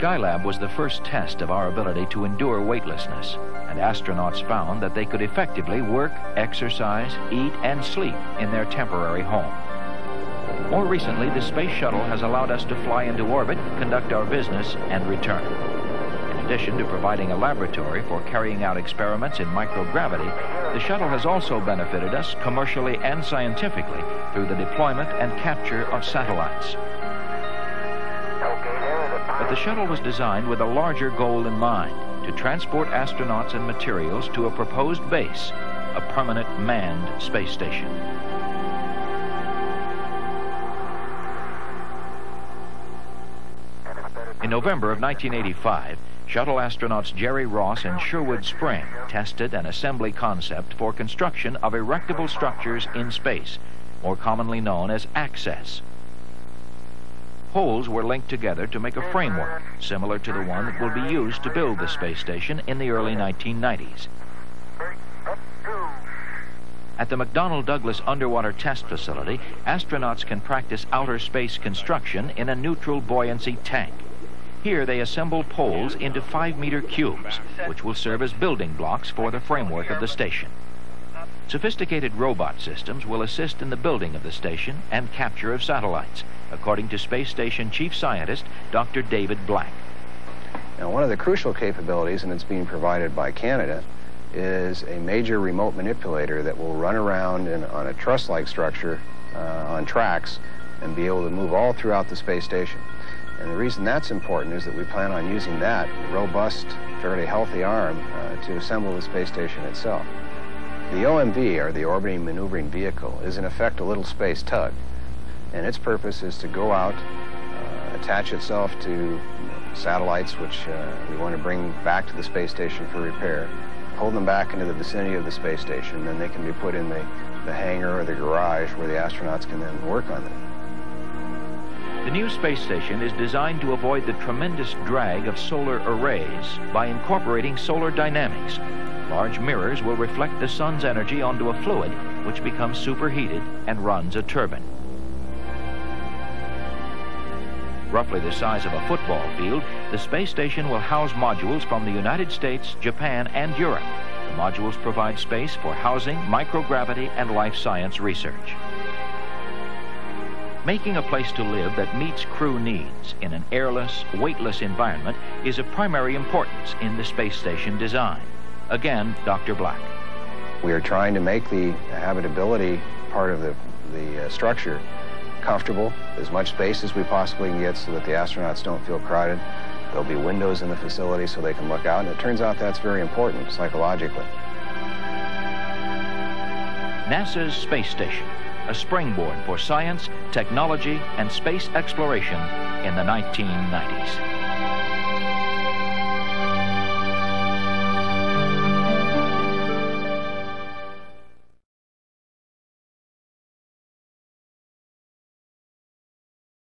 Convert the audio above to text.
Skylab was the first test of our ability to endure weightlessness, and astronauts found that they could effectively work, exercise, eat, and sleep in their temporary home. More recently, the Space Shuttle has allowed us to fly into orbit, conduct our business, and return. In addition to providing a laboratory for carrying out experiments in microgravity, the shuttle has also benefited us commercially and scientifically through the deployment and capture of satellites. But the shuttle was designed with a larger goal in mind, to transport astronauts and materials to a proposed base, a permanent manned space station. In November of 1985, shuttle astronauts Jerry Ross and Sherwood Spring tested an assembly concept for construction of erectable structures in space, more commonly known as ACCESS. Poles were linked together to make a framework similar to the one that will be used to build the space station in the early 1990s. At the McDonnell Douglas underwater test facility, astronauts can practice outer space construction in a neutral buoyancy tank. Here they assemble poles into 5-meter cubes, which will serve as building blocks for the framework of the station. Sophisticated robot systems will assist in the building of the station and capture of satellites, according to Space Station Chief Scientist Dr. David Black. Now, one of the crucial capabilities, and it's being provided by Canada, is a major remote manipulator that will run around on a truss-like structure on tracks and be able to move all throughout the space station. And the reason that's important is that we plan on using that robust, fairly healthy arm to assemble the space station itself. The OMV, or the Orbiting Maneuvering Vehicle, is in effect a little space tug, and its purpose is to go out, attach itself to satellites which we want to bring back to the space station for repair, hold them back into the vicinity of the space station, and they can be put in the hangar or the garage where the astronauts can then work on them. The new space station is designed to avoid the tremendous drag of solar arrays by incorporating solar dynamics. Large mirrors will reflect the sun's energy onto a fluid, which becomes superheated and runs a turbine. Roughly the size of a football field, the space station will house modules from the United States, Japan, and Europe. The modules provide space for housing, microgravity, and life science research. Making a place to live that meets crew needs in an airless, weightless environment is of primary importance in the space station design. Again, Dr. Black. We are trying to make the habitability part of the structure comfortable, as much space as we possibly can get so that the astronauts don't feel crowded. There'll be windows in the facility so they can look out, and it turns out that's very important psychologically. NASA's space station, a springboard for science, technology, and space exploration in the 1990s.